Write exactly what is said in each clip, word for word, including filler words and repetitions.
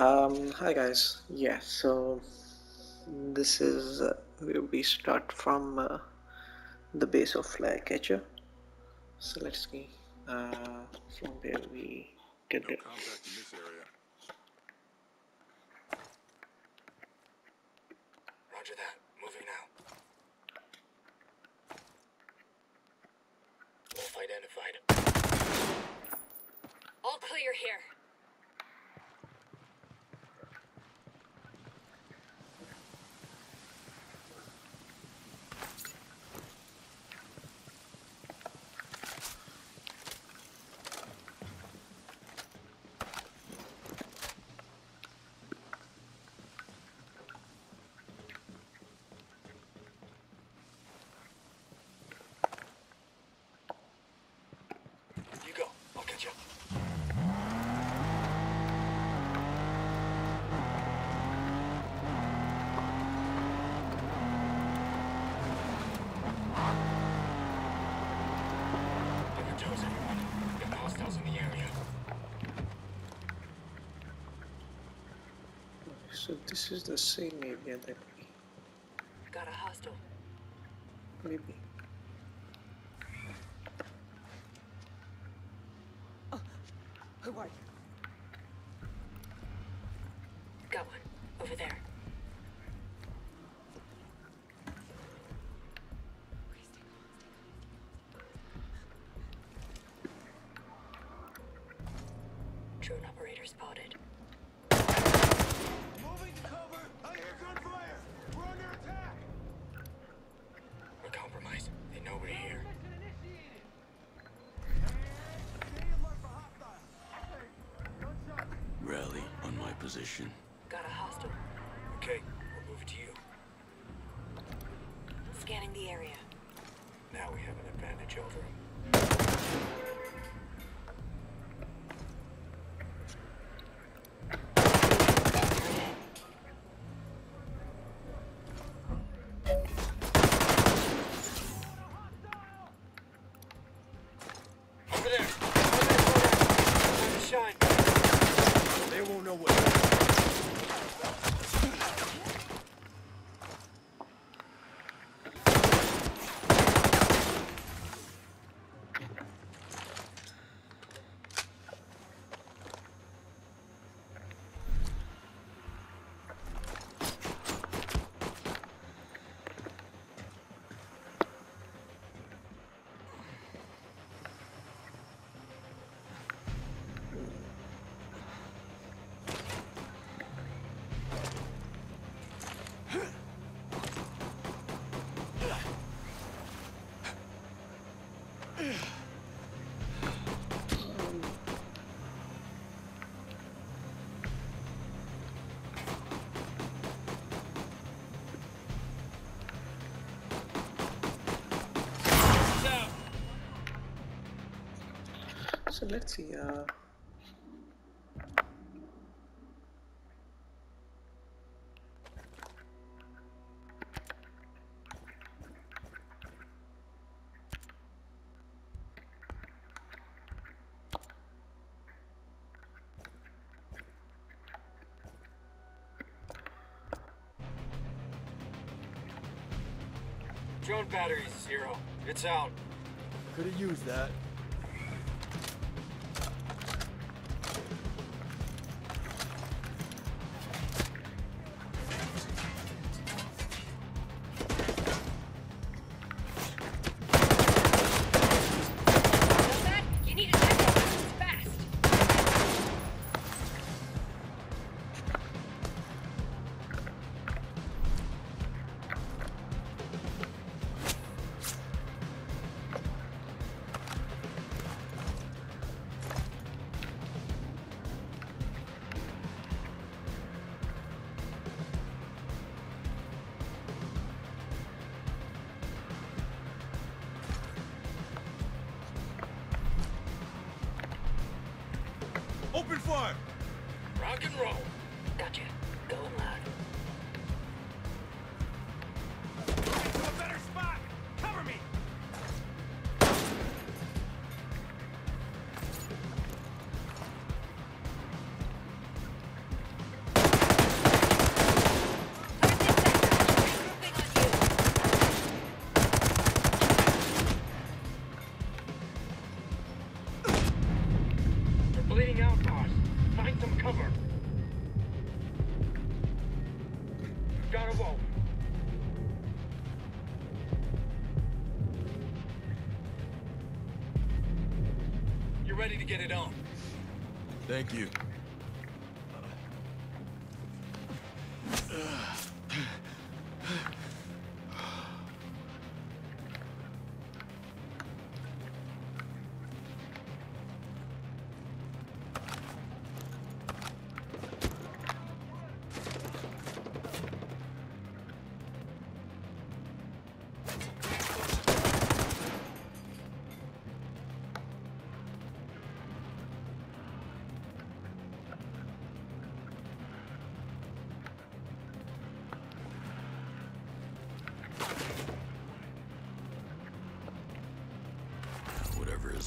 Um, hi guys, yeah, so this is uh, where we start from uh, the base of Flycatcher. So let's see uh, from where we get there. No contact in this area. Roger that, moving now. Wolf identified. All clear here. So this is the same area that we got a hostile. Maybe. Oh, who are you? Got one over there. Drone operator spotted. Position. Got a hostile. Okay, we'll move to you. Scanning the area. Now we have an advantage over him. Over there! Over there! Over there! Shine! They won't know what. So let's see, uh... drone battery's zero. It's out. Could've used that. Open fire! Rock and roll! Gotcha. Go loud. To a better spot! Cover me! cover. Gotta roll. You're ready to get it on. Thank you.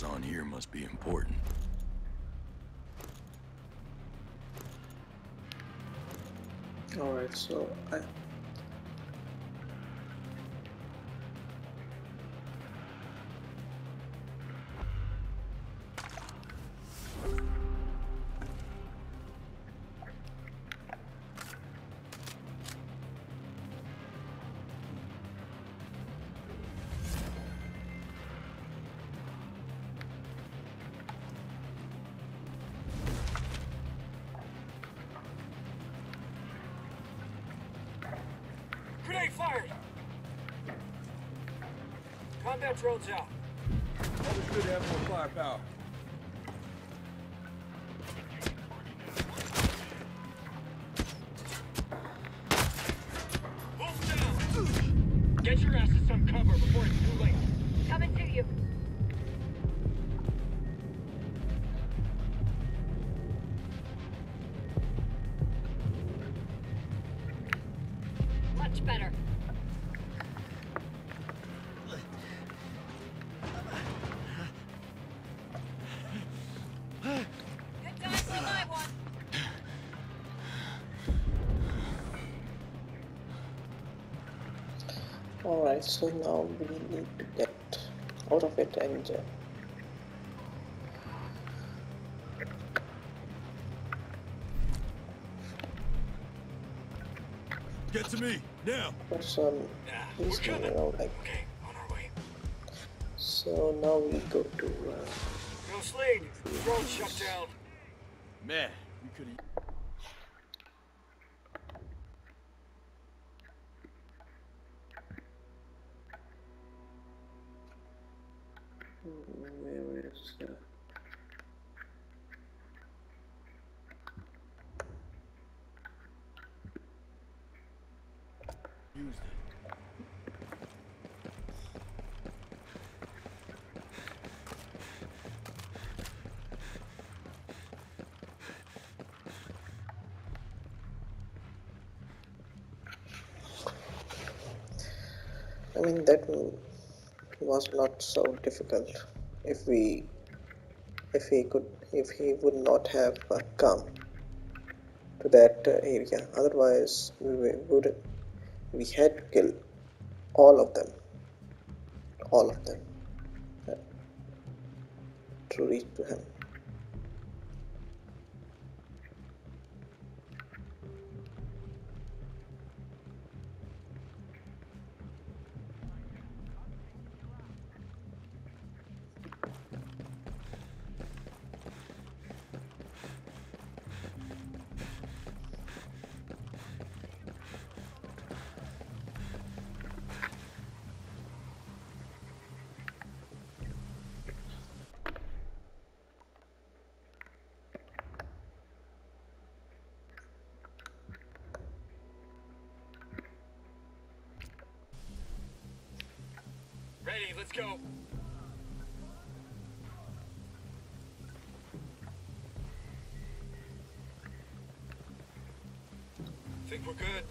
On here must be important. All right, so I Roads out. That was good to have more firepower. Down. Get your ass to some cover before it's too late. Coming to you. Much better. So now we need to get out of it and uh, get to me now. Some he's coming around like okay, on our way. So now we go to uh, no Slade. Road shut down. Man, we couldn't. I mean, that was not so difficult if we if he could if he would not have uh, come to that uh, area. Otherwise we would we had to kill all of them all of them uh, to reach to him. Ready, let's go. Think we're good.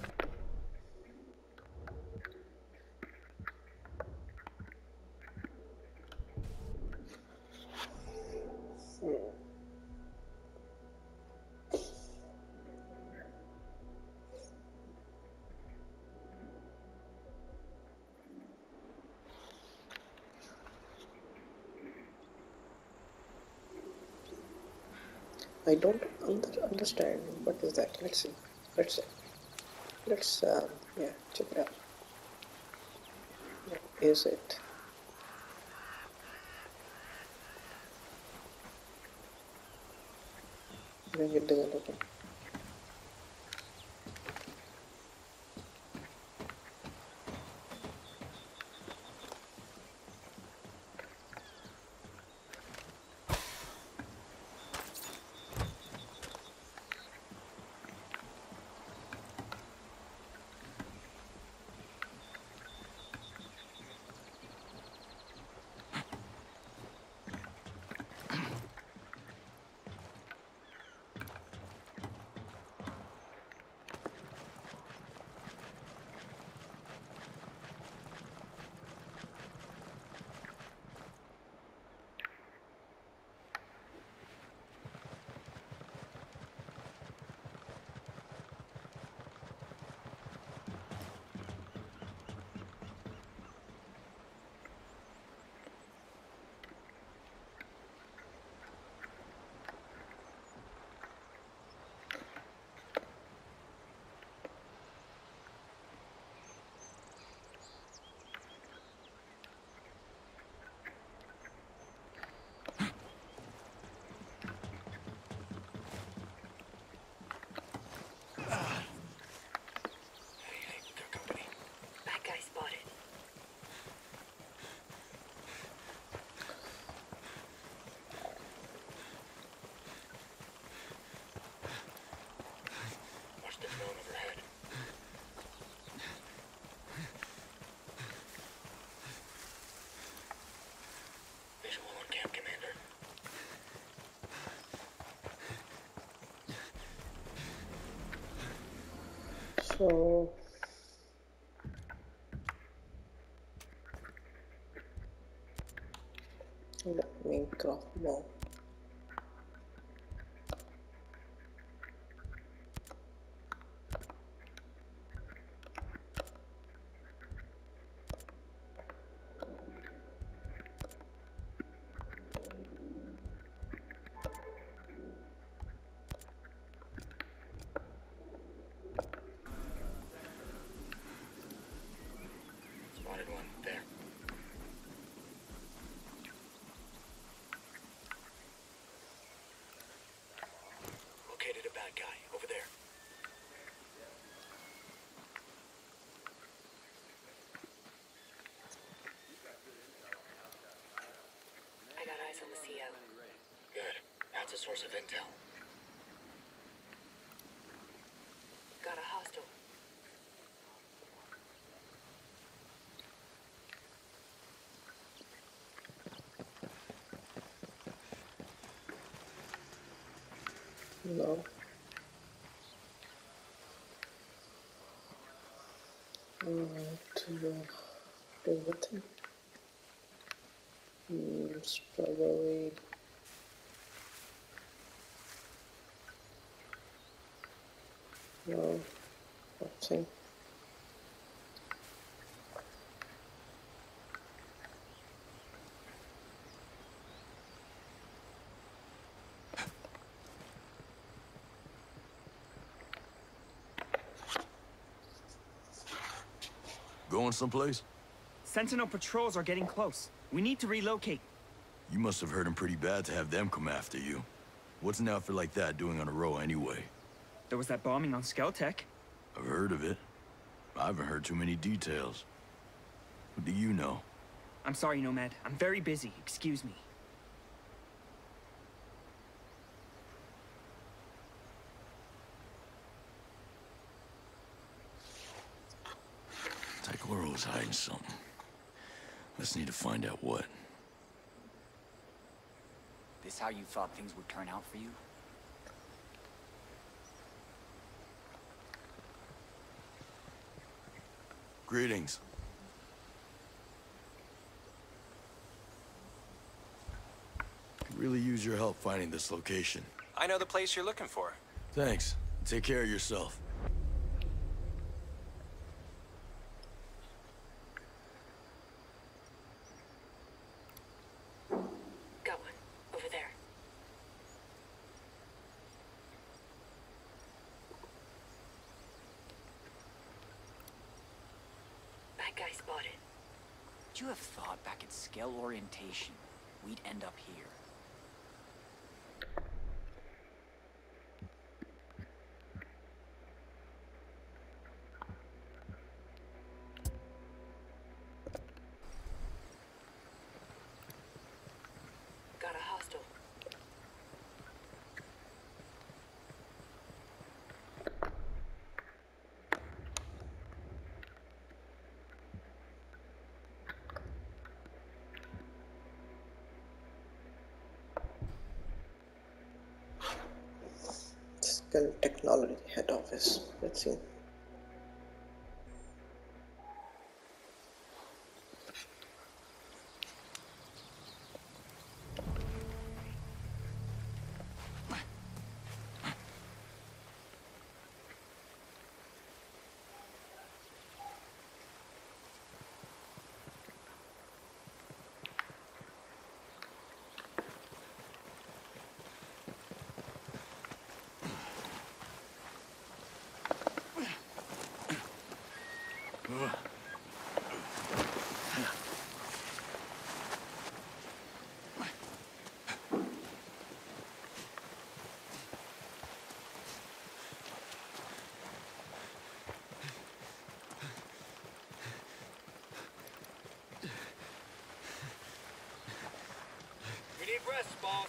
I don't understand what is that. Let's see. Let's see. Let's um, yeah, check it out. What is it? Maybe it doesn't open. So let me drop more. On the C O. Good. That's a source of intel. Got a hostile. No. Mm, do nothing. It's probably no nothing. Going someplace? Sentinel patrols are getting close. We need to relocate. You must have hurt him pretty bad to have them come after you. What's an outfit like that doing on I R A anyway? There was that bombing on Skeltech. I've heard of it. I haven't heard too many details. What do you know? I'm sorry, Nomad. I'm very busy. Excuse me. Daigoro is hiding something. Let's need to find out what. This how you thought things would turn out for you? Greetings. Could really use your help finding this location. I know the place you're looking for. Thanks. Take care of yourself. Would you have thought back at scale orientation, we'd end up here? Technology head office. Let's see. Rest, boss.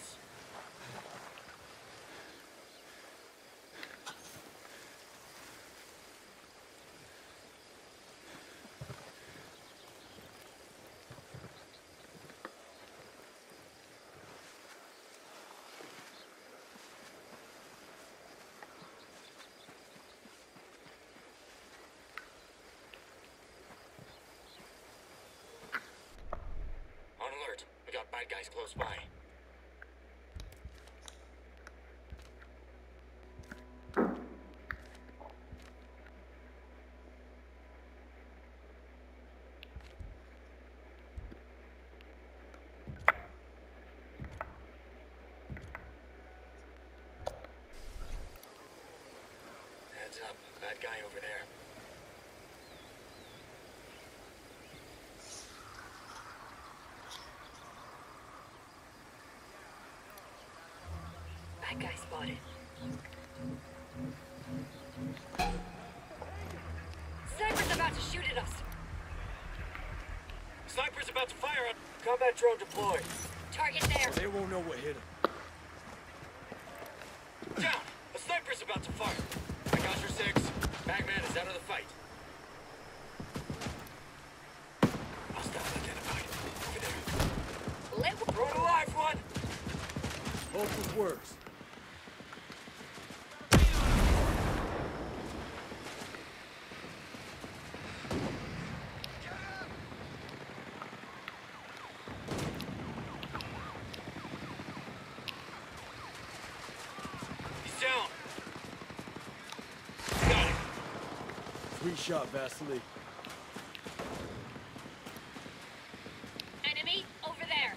On alert. We got bad guys close by. Up, bad guy over there. Bad guy spotted. Sniper's about to shoot at us. Sniper's about to fire on. Combat drone deployed. Target there. They won't know what hit him. Down! A sniper's about to fire. Gosher six, Bagman is out of the fight. Hostile identified. Over there. Let throw it alive, one! Hope it works. Shot, Vasily. Enemy over there.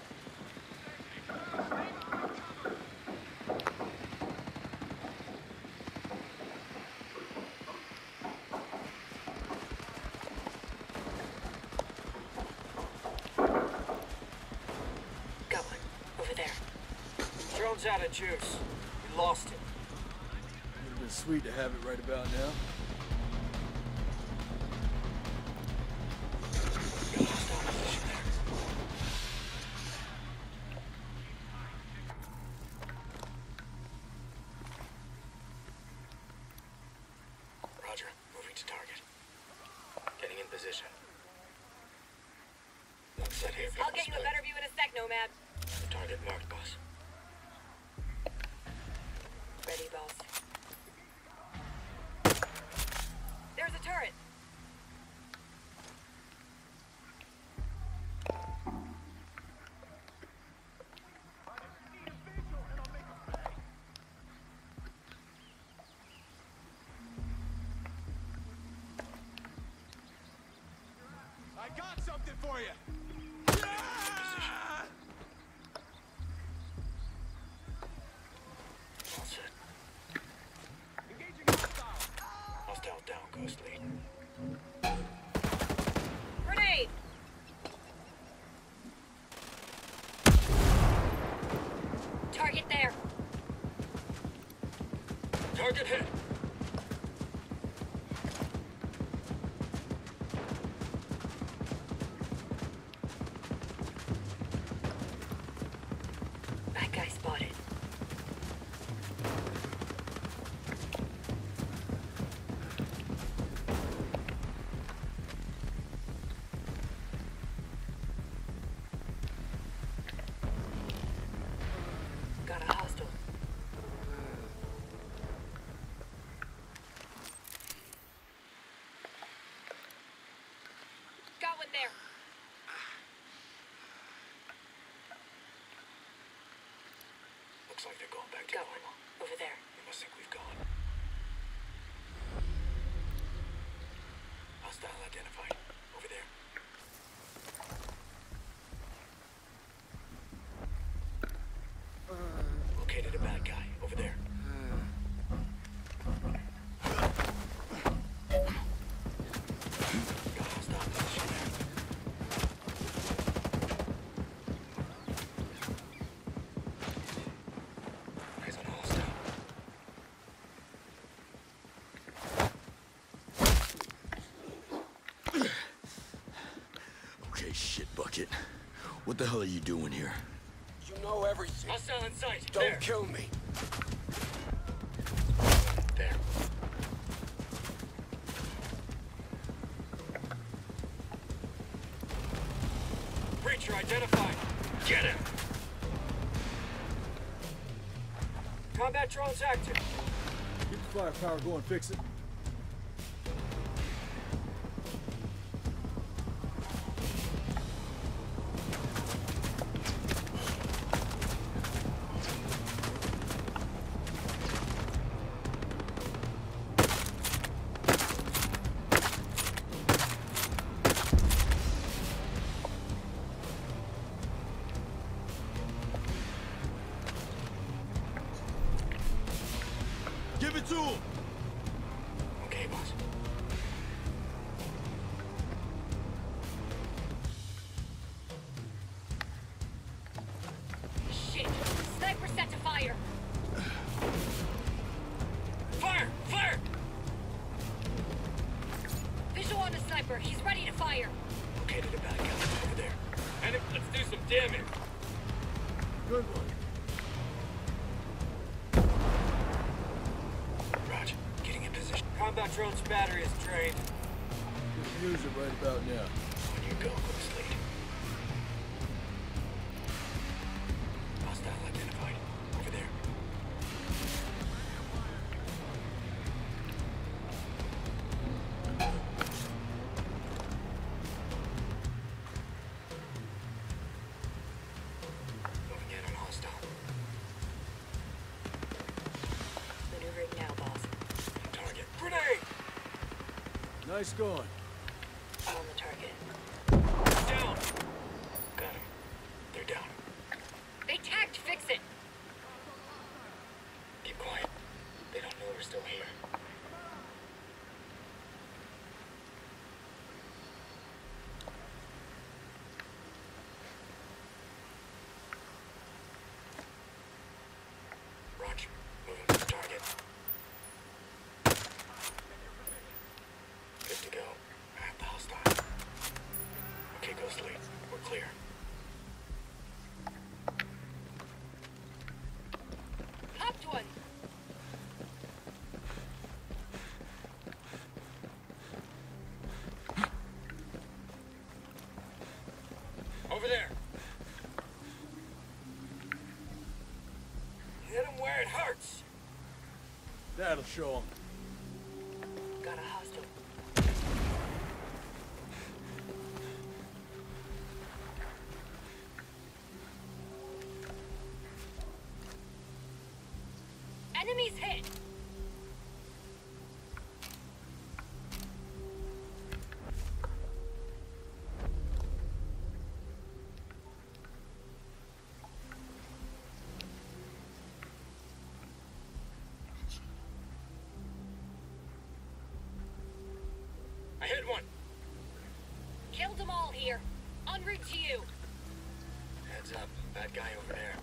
Got one over there. Drone's out of juice. We lost it. Would have been sweet to have it right about now. I got something for you! Yeah! All set. Engaging hostile! Hostile down, Ghost Lead. Grenade! Target hit. That guy spotted. Looks like they're going back to normal. Over there. They must think we've gone. Hostile identified. Over there. Located a bad guy. Over there. What the hell are you doing here? You know everything. Hostile in sight. Don't there. Kill me. There. Breacher identified. Get him. Combat drones active. Get the firepower going. Fix it. He's ready to fire. Okay, to the back out over there. And if, let's do some damage. Good one. Roger. Getting in position. Combat drone's battery is drained. You can use it right about now. When you go, go to Slade. Hostile identified. Over there. Nice going. On the target. Down! Got him. They're down. They tagged. Fix it! Keep quiet. They don't know we're still here. Roger. Moving to the target. To go. I have the hostile. Okay, go Slade. We're clear. Popped one. Over there. Hit him where it hurts. That'll show him. Got a hostile. Enemies hit! I hit one! Killed them all here. En route to you. Heads up, bad guy over there.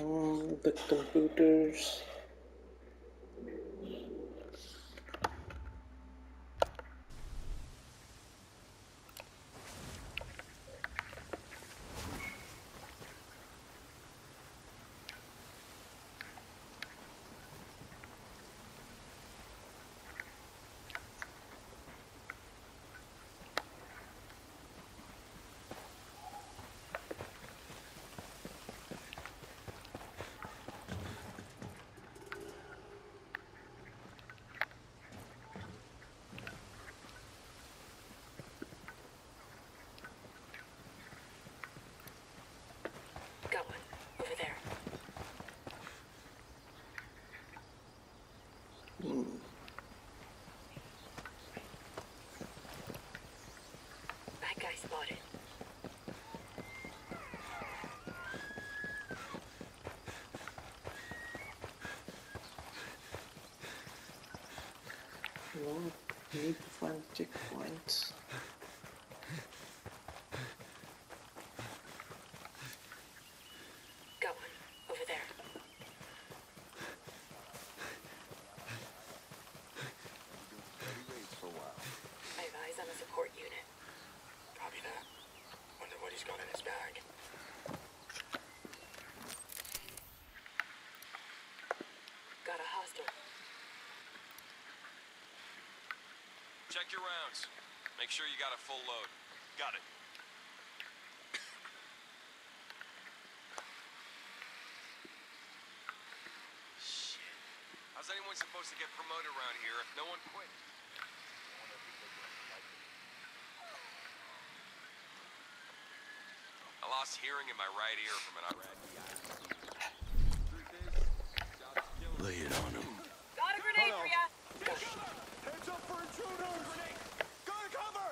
Um, the computers. Spotted. Well, we need to find checkpoints. Got one over there. I have eyes on a support unit. Wonder what he's got in his bag. Got a hostile. Check your rounds. Make sure you got a full load. Got it. Shit. How's anyone supposed to get promoted around here if no one quit? I lost hearing in my right ear from an I R A Lay it on him. Got a grenade for ya! Heads up for intruders! Grenade! Go to cover!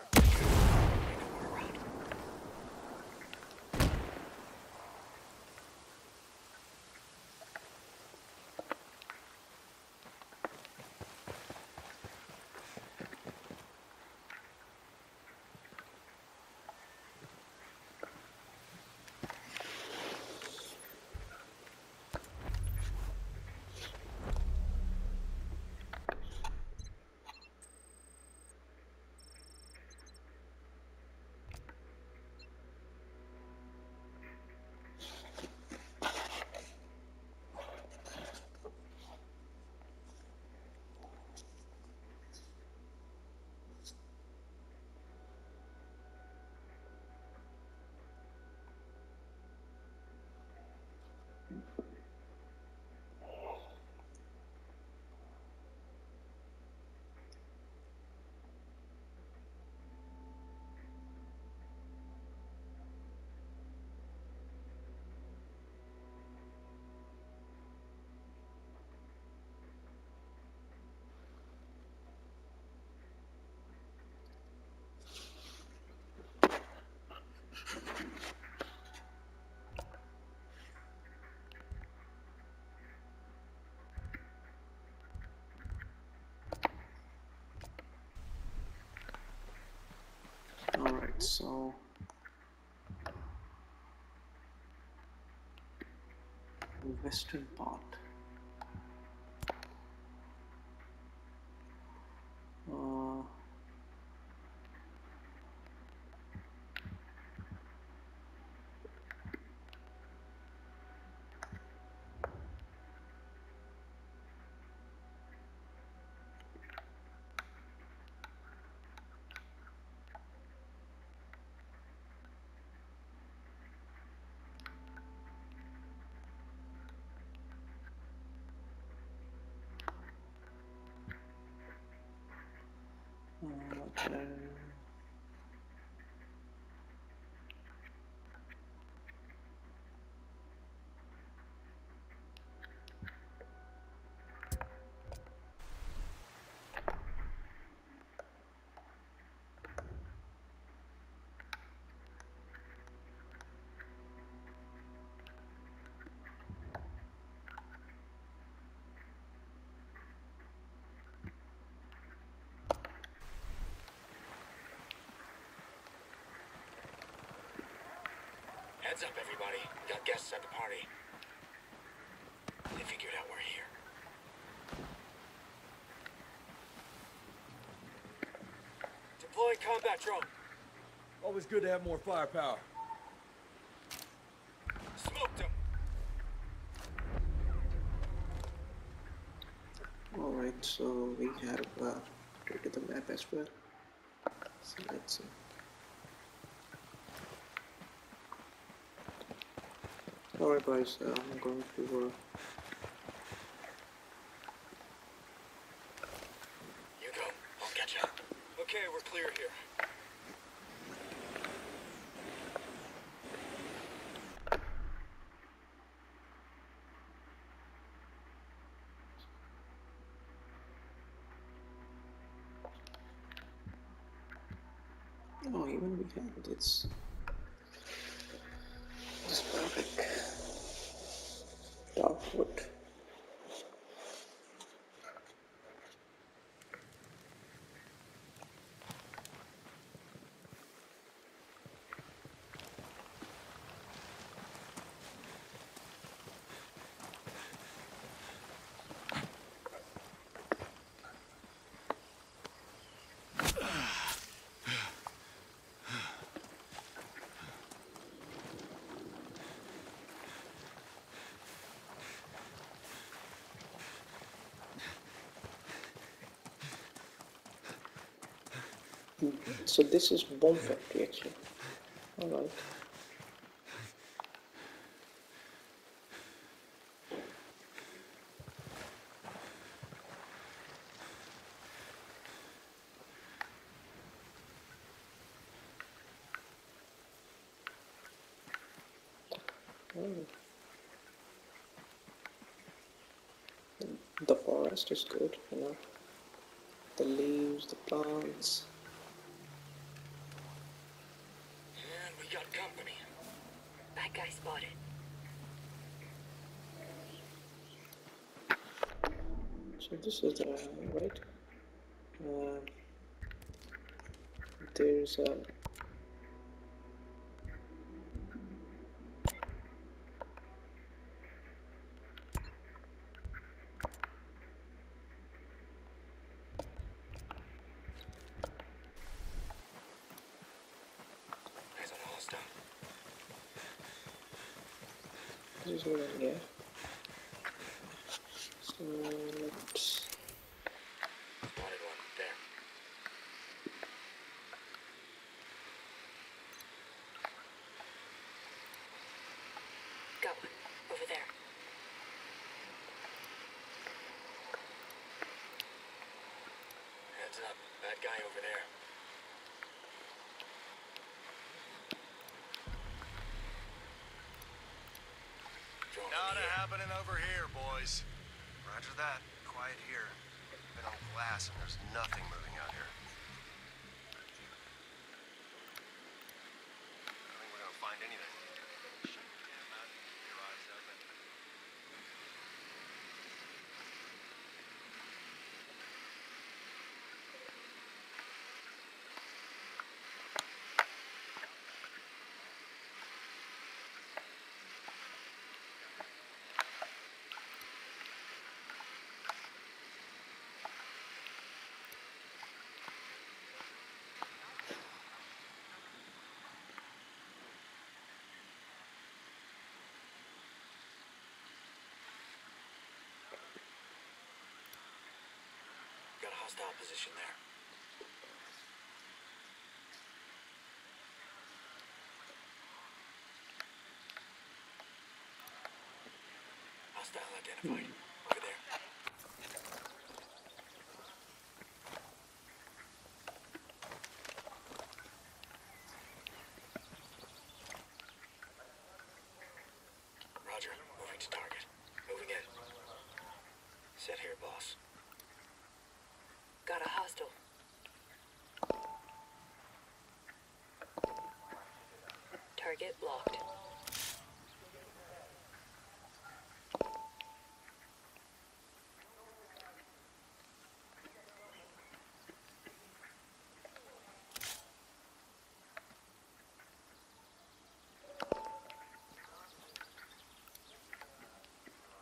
So the western part. Uh, Heads up, everybody. Got guests at the party. combat drone. Always good to have more firepower. Smoked him. Alright, so we have uh, to get the map as well. So let's see. Alright, guys, uh, I'm going to. Uh, Oh, even we have it. It's this perfect dog foot. So this is bomb factory actually. Alright. Oh. The forest is good, you know. The leaves, the plants. So this is the uh, right. Uh, there's a. Uh, This is what I get. So let's. Spotted one there. Got one over there. Heads up, bad guy over there. Not a happening over here, boys. Roger that. Quiet here. Been on glass and there's nothing moving out here. I don't think we're gonna find anything. Hostile position there. Hostile identified. Mm. Over there. Roger. Moving to target. Moving in. Set here, boss. Got a hostile. Target blocked.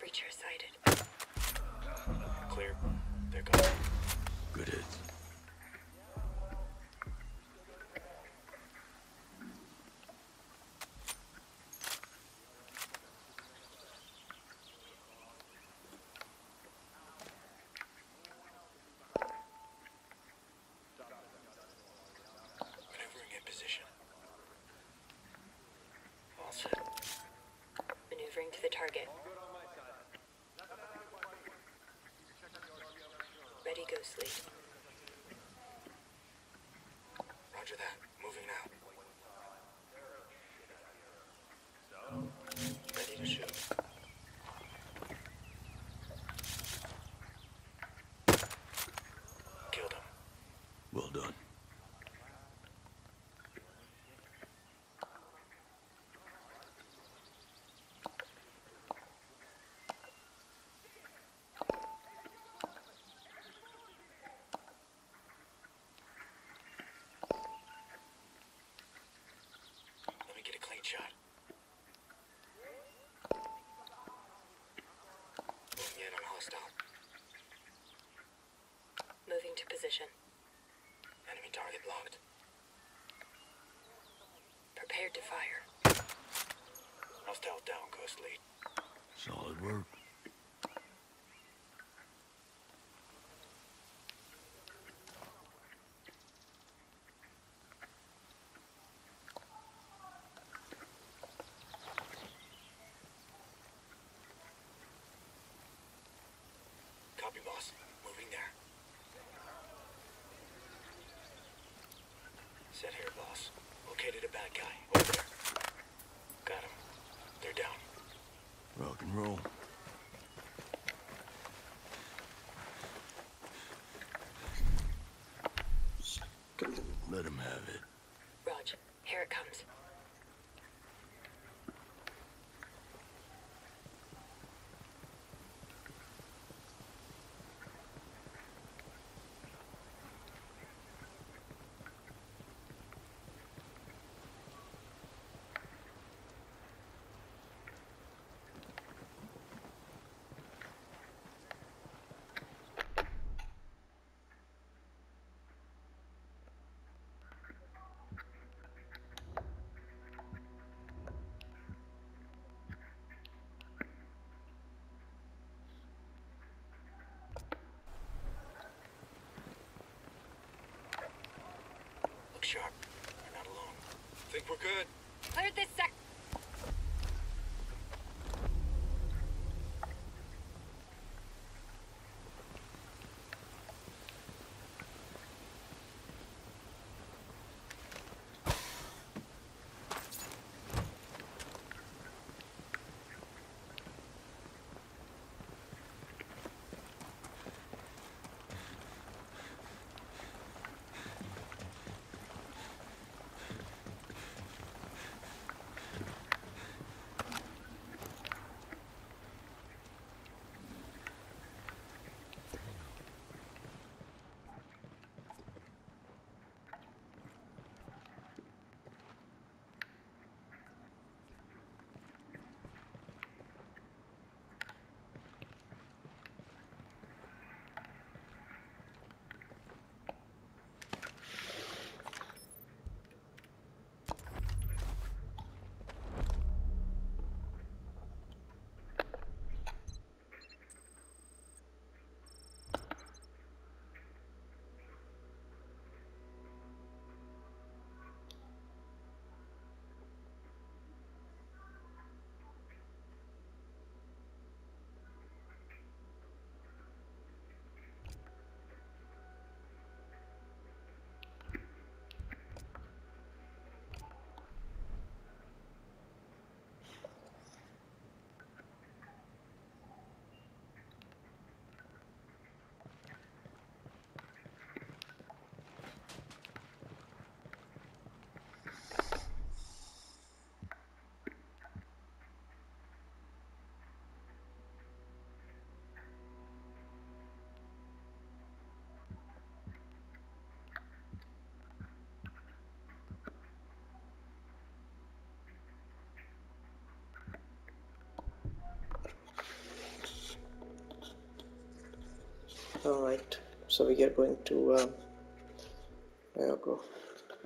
Breacher sighted. Clear. They're gone. Good hit. closely. Roger that. Moving now. Ready to shoot. Killed him. Well done. Moving to position. Enemy target blocked. Prepared to fire. Hostile down, Ghost Lead. Solid work. Copy, boss. Moving there. Set here, boss. Located a bad guy. Over there. Got him. They're down. Rock and roll. Let him have it. Roger. Here it comes. Sharp. We're not alone. Think we're good? Cleared this sector. All right, so we are going to um, Daigoro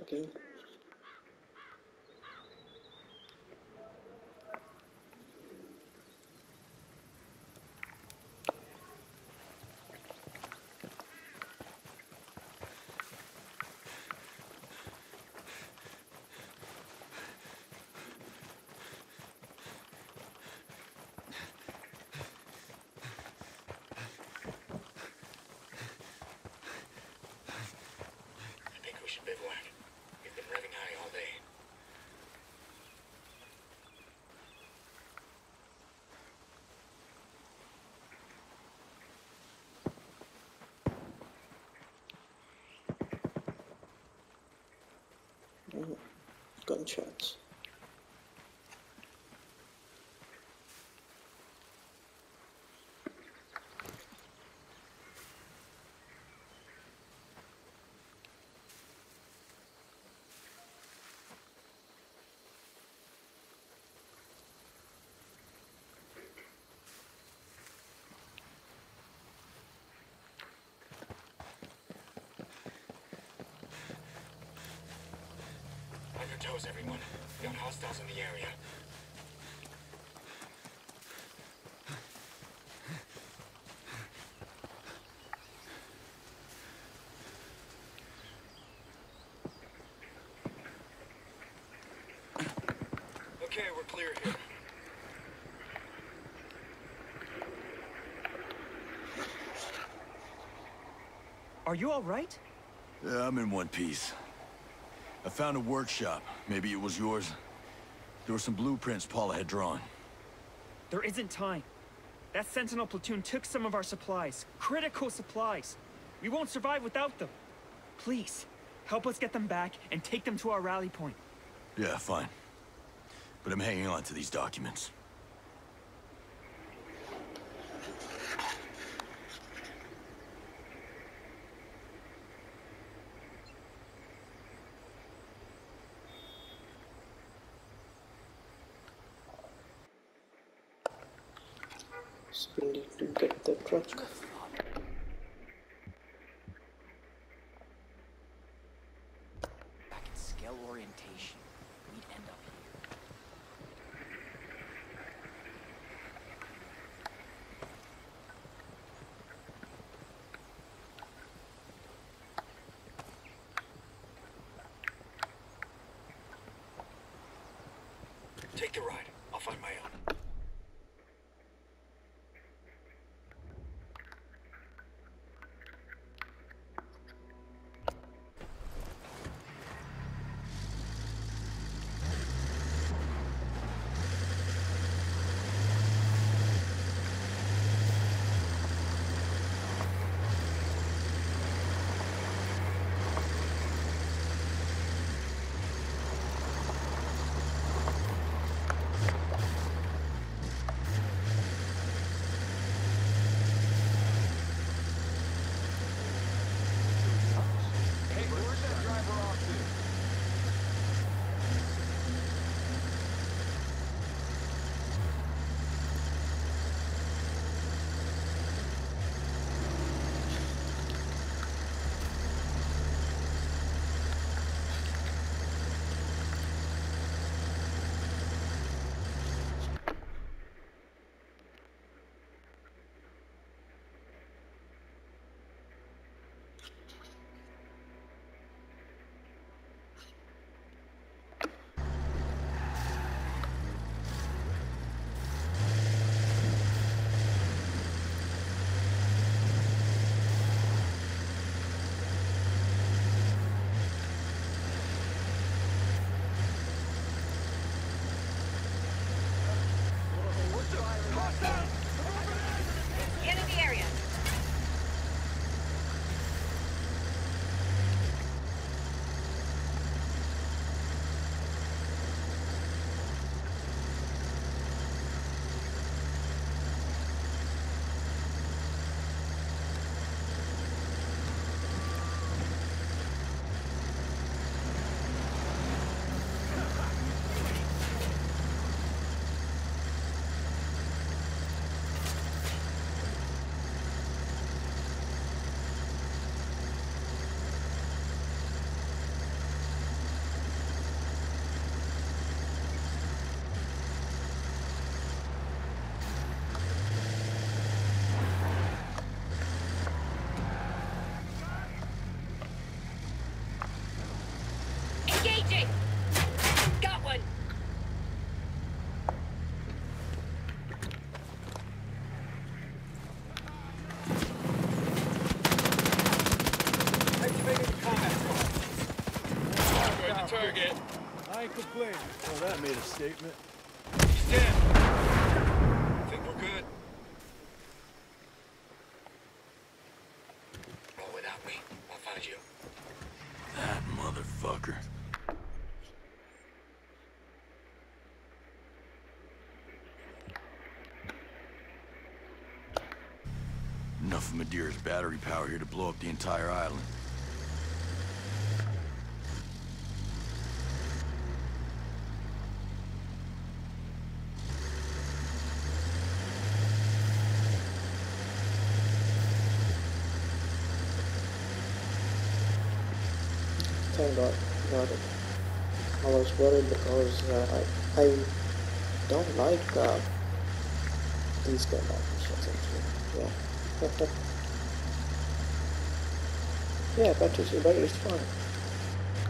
again. Okay. chance. Everyone, we got hostiles in the area. Okay, we're clear here. Are you all right? Yeah, I'm in one piece. I found a workshop. Maybe it was yours. There were some blueprints Paula had drawn. There isn't time. That Sentinel platoon took some of our supplies. Critical supplies. We won't survive without them. Please, help us get them back and take them to our rally point. Yeah, fine. But I'm hanging on to these documents. We need to get the truck. Back in scale orientation, we'd end up here. Take the ride. I'll find my own. I complain. Well, that made a statement. Stand. I think we're good. Roll without me. I'll find you. That motherfucker. gears battery power here to blow up the entire island. Thank God, got it. I was worried because uh, I, I don't like uh, these kind of options actually. Yeah. Yeah, batteries, the battery is fine.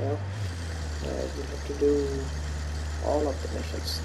Yeah, uh, you have to do all of the missions.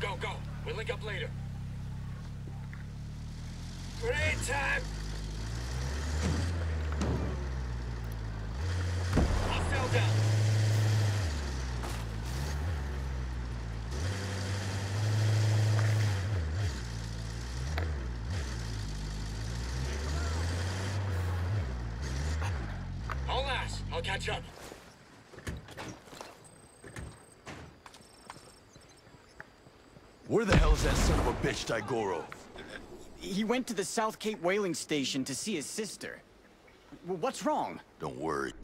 Go, go. We'll link up later. Grenade time! I fell down. I'll last. I'll catch up. Where the hell is that son of a bitch, Daigoro? He went to the South Cape whaling station to see his sister. Well, what's wrong? Don't worry.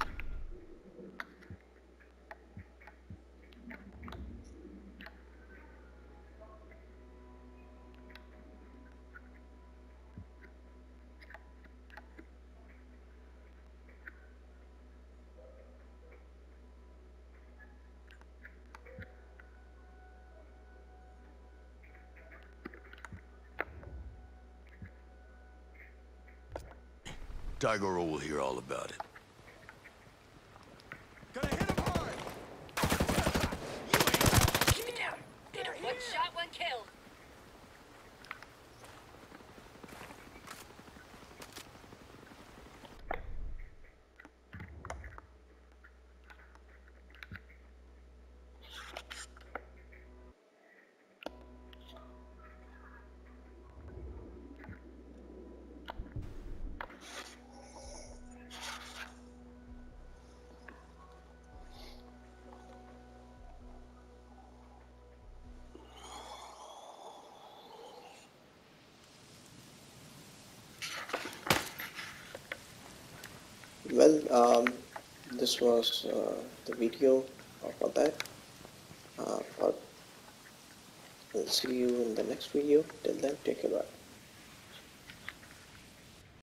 Daigoro will hear all about it. Gonna hit him hard! Give me down! Dinner, one shot, one kill! Well, um, this was uh, the video about that, uh, but we'll see you in the next video. Till then, take care, bye.